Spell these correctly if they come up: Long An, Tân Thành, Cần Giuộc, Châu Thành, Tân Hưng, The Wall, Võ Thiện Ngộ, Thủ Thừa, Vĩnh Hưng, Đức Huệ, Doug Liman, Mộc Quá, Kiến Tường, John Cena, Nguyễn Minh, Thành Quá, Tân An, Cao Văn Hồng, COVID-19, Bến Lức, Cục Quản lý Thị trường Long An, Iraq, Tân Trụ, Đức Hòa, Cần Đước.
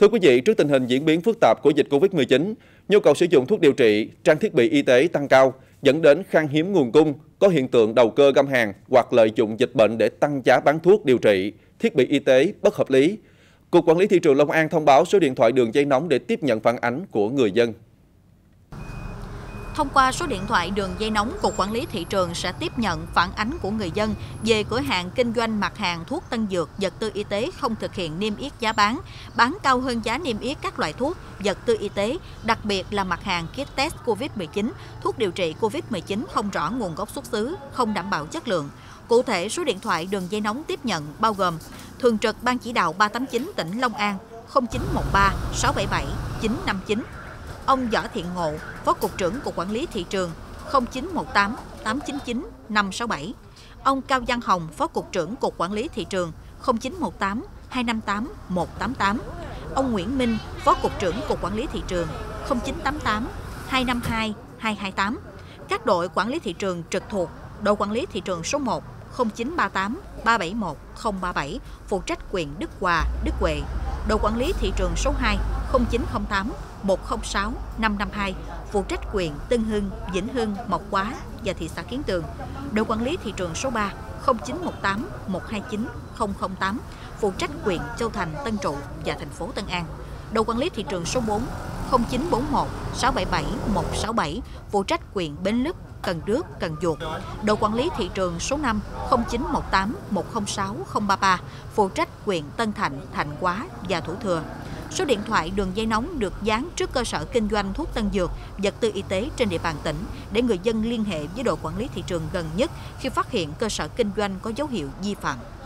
Thưa quý vị, trước tình hình diễn biến phức tạp của dịch Covid-19, nhu cầu sử dụng thuốc điều trị, trang thiết bị y tế tăng cao, dẫn đến khan hiếm nguồn cung, có hiện tượng đầu cơ găm hàng hoặc lợi dụng dịch bệnh để tăng giá bán thuốc điều trị, thiết bị y tế bất hợp lý. Cục Quản lý Thị trường Long An thông báo số điện thoại đường dây nóng để tiếp nhận phản ánh của người dân. Thông qua số điện thoại đường dây nóng, Cục Quản lý Thị trường sẽ tiếp nhận phản ánh của người dân về cửa hàng kinh doanh mặt hàng thuốc tân dược, vật tư y tế không thực hiện niêm yết giá bán cao hơn giá niêm yết các loại thuốc, vật tư y tế, đặc biệt là mặt hàng kit test COVID-19, thuốc điều trị COVID-19 không rõ nguồn gốc xuất xứ, không đảm bảo chất lượng. Cụ thể, số điện thoại đường dây nóng tiếp nhận bao gồm Thường trực Ban Chỉ đạo 389 tỉnh Long An 0913 677 959, ông Võ Thiện Ngộ, Phó Cục trưởng Cục Quản lý Thị trường 0918 899 567, ông Cao Văn Hồng, Phó Cục trưởng Cục Quản lý Thị trường 0918 258 188, ông Nguyễn Minh, Phó Cục trưởng Cục Quản lý Thị trường 0988 252 228, các đội quản lý thị trường trực thuộc, đội quản lý thị trường số 1 0938 371 037, phụ trách huyện Đức Hòa, Đức Huệ, đội quản lý thị trường số 2 0908 106 552, phụ trách huyện Tân Hưng, Vĩnh Hưng, Mộc Quá và thị xã Kiến Tường, đội quản lý thị trường số 3 0918 129 008, phụ trách huyện Châu Thành, Tân Trụ và thành phố Tân An, đội quản lý thị trường số 4 0941 677 167, phụ trách huyện Bến Lức, Cần Đước, Cần Giuộc, đội quản lý thị trường số 5 0918 106 033, phụ trách huyện Tân Thành, Thành Quá và Thủ Thừa. Số điện thoại đường dây nóng được dán trước cơ sở kinh doanh thuốc tân dược, vật tư y tế trên địa bàn tỉnh để người dân liên hệ với đội quản lý thị trường gần nhất khi phát hiện cơ sở kinh doanh có dấu hiệu vi phạm.